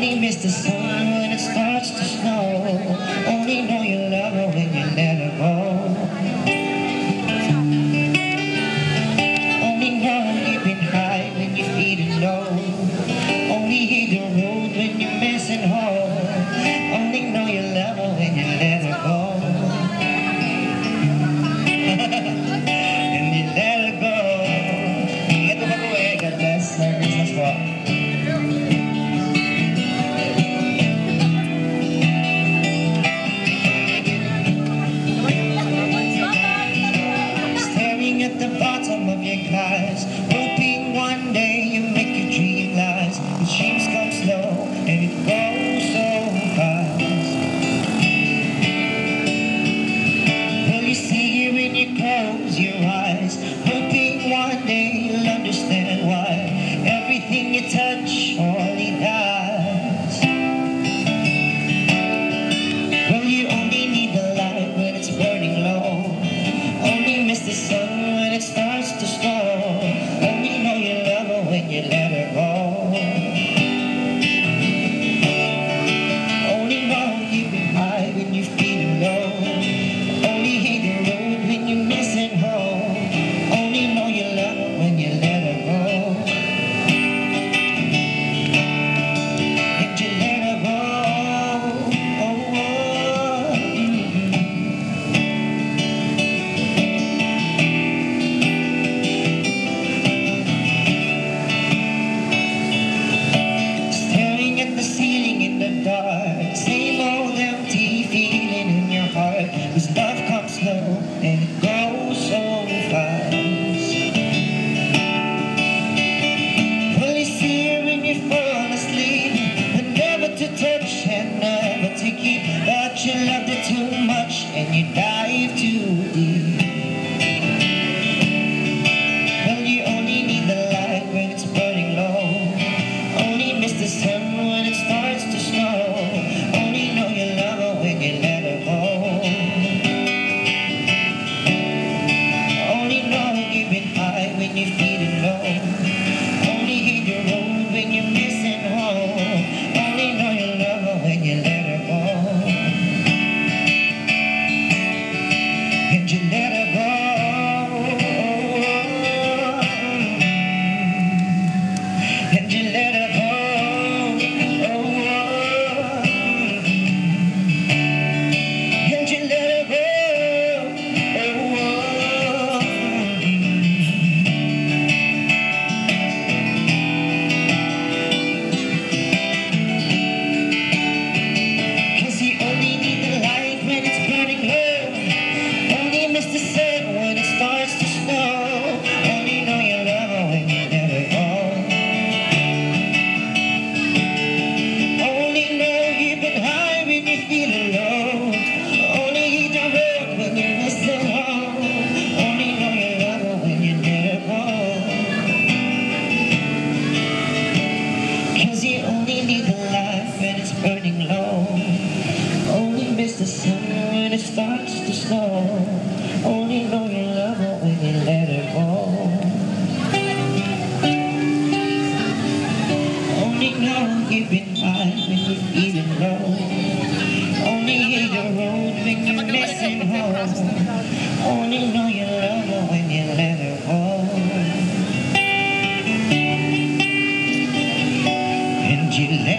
Only miss the sun when it starts to snow. Only know you love her when you let her go. Only know I'm leaping high when you're feeling low. Only hit the road when you're missing home. Only know you love her when you let her go. And you let her go. Get the fuck away, God bless. Merry Christmas, bro. Hoping one day you make your dream last. The dreams come slow and it goes so fast. Will you see it when you close your eyes? Hoping one day you'll understand why everything you touch surely dies. Well, you only need the light when it's burning low. Only miss the sun when it starts to snow. You let her go. Only know you've been high when you're feeling low. Only hate the road when you're missing home. Only know you love her when you let her go. And you let her go. Oh, oh. Cause love comes slow and it goes so fast. Will you see her when you fall asleep? But never to touch and never to keep. But you loved her too much and you dive too deep. Well, you only need the light when it's burning low. Only miss the sun when it starts to snow. Only know you love her when you let her go. When you're feeling low, only hit the road when you're missing home. Only know you love her when you let her go. And you let her go. And you let her go. The sun when it starts to snow. Only know you love her when you let her go. Only know you've been high when you're feeling low. Only hate the road when you're missing home. Only know you love her when you let her go. And you let